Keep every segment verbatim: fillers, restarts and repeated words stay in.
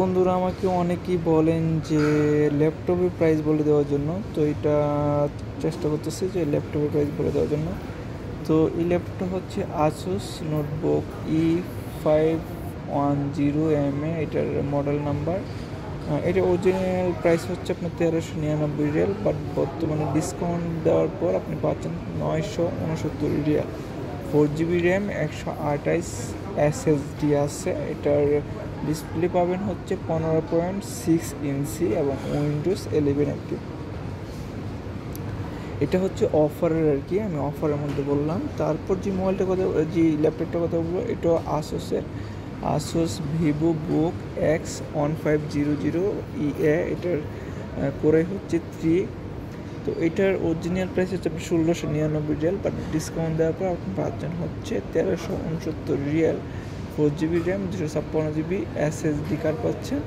বন্ধুরা আমাকে অনেকেই বলেন যে ল্যাপটপের প্রাইস বলে দেওয়ার জন্য, তো এটা চেষ্টা করতেছি যে ল্যাপটপের প্রাইস বলে দেওয়ার জন্য। তো এই ল্যাপটপ হচ্ছে Asus notebook E five one zero M A, এটার মডেল নাম্বার। এটা অরিজিনাল প্রাইস হচ্ছে আপনার তেরোশো নিরানব্বই রিয়াল, বাট বর্তমানে ডিসকাউন্ট দেওয়ার পর আপনি পাচ্ছেন নয়শো উনসত্তর রিয়াল। ফোর জিবি র্যাম, একশো আঠাইশ এসএসডি আছে। এটার ডিসপ্লে পাবেন হচ্ছে পনেরো পয়েন্ট সিক্স ইঞ্চি এবং উইন্ডোজ ইলেভেন অ্যাক্টিভ। এটা হচ্ছে অফারের আর কি, আমি অফারের মধ্যে বললাম। তারপর যে মোবাইলটা কথা, যে ল্যাপটপটার কথা বলবো, এটা আসুসের Asus Vivobook X fifteen hundred E A, এটার করে হচ্ছে থ্রি। তো এটার অরিজিনাল প্রাইস হচ্ছে আপনি ষোলোশো নিরানব্বই রিয়াল, বাট ডিসকাউন্ট দেওয়ার পর আপনি পাচ্ছেন হচ্ছে তেরোশো উনসত্তর রিয়াল। ফোর জিবি র্যাম, দুশো ছাপ্পান্ন জিবি এসএসডি কার্ড পাচ্ছেন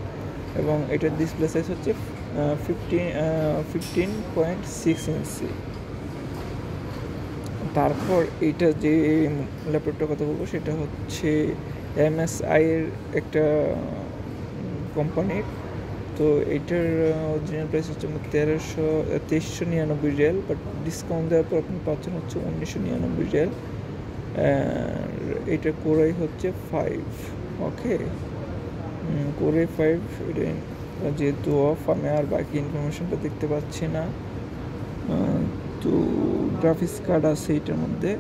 এবং এটার ডিসপ্লে সাইজ হচ্ছে fifteen fifteen point six inch. তারপর এটা যে ল্যাপটপটার কথা বলবো সেটা হচ্ছে এমএসআই এর একটা কোম্পানির। তো এটার অরিজিনাল প্রাইস হচ্ছে তেরোশো তেইশশো নিরানব্বই রিয়াল, বাট ডিসকাউন্ট দেওয়ার পর আপনি পাচ্ছেন হচ্ছে উনিশশো নিরানব্বই রিয়াল। এটা কোরাই হচ্ছে ফাইভ, ওকে কোরাই ফাইভ। এটা যেহেতু অফ আমি আর বাকি ইনফরমেশনটা দেখতে পাচ্ছি না। তো গ্রাফিক্স কার্ড আছে এটার মধ্যে,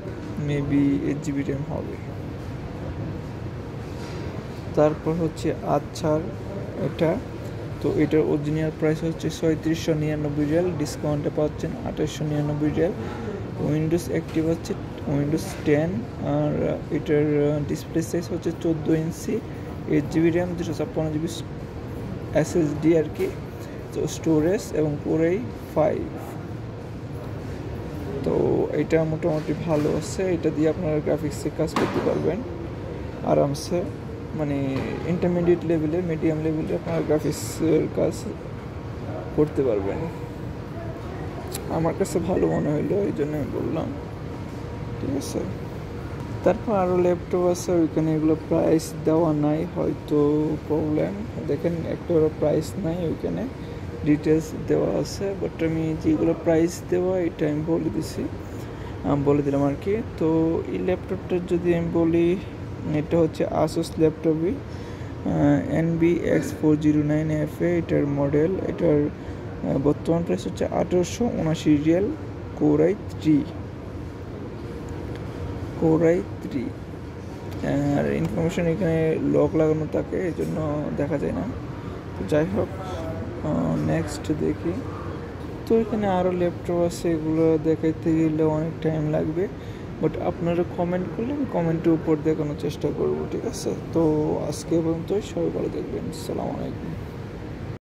মেবি এইট জিবি র্যাম হবে। তারপর হচ্ছে আচ্ছা এটা, তো এটার অরিজিনাল প্রাইস হচ্ছে ছয়ত্রিশশো নিরানব্বই রিয়াল, ডিসকাউন্টে পাচ্ছেন আঠাশশো নিরানব্বই রিয়াল। উইন্ডোজ অ্যাক্টিভ হচ্ছে উইন্ডোজ টেন, আর এটার ডিসপ্লে সাইজ হচ্ছে চোদ্দো ইঞ্চি, এইট জিবি র্যাম, দুশো ছাপ্পান্ন জিবি এসএসডি আর কি, তো স্টোরেজ এবং কোরাই ফাইভ। তো এটা মোটামুটি ভালো আছে, এটা দিয়ে আপনারা গ্রাফিক্সে কাজ করতে পারবেন আরামসে, মানে ইন্টারমিডিয়েট লেভেলে মিডিয়াম লেভেলে আপনারা গ্রাফিক্সের কাজ করতে পারবেন। আমার কাছে ভালো মনে হইলো এই জন্য আমি বললাম, ঠিক আছে। তারপর আরও ল্যাপটপ আছে, ওইখানে এগুলো প্রাইস দেওয়া নাই, হয়তো প্রবলেম। দেখেন একটা প্রাইস নাই, ওইখানে ডিটেলস দেওয়া আছে, বাট আমি যেগুলো প্রাইস দেওয়া এটা আমি বলে দিছি, বলে দিলাম আর কি। তো এই ল্যাপটপটার যদি আমি বলি, এটা হচ্ছে Asus ল্যাপটপই N B X four zero nine F A, এটার মডেল। এটার বর্তমান প্রাইস হচ্ছে আঠারোশো উনআশি রিয়াল, কোরাই থ্রি কোরাই থ্রি আর ইনফরমেশন এখানে লক লাগানো থাকে এই জন্য দেখা যায় না। তো যাই হোক, নেক্সট দেখি। তো এখানে আরও ল্যাপটপ আছে, এগুলো দেখাইতে গেলে অনেক টাইম লাগবে, বাট আপনারা কমেন্ট করলে আমি কমেন্টের উপর দেখানোর চেষ্টা করবো, ঠিক আছে। তো আজকে পর্যন্ত সবাই ভালো থাকবেন, আসসালামু আলাইকুম।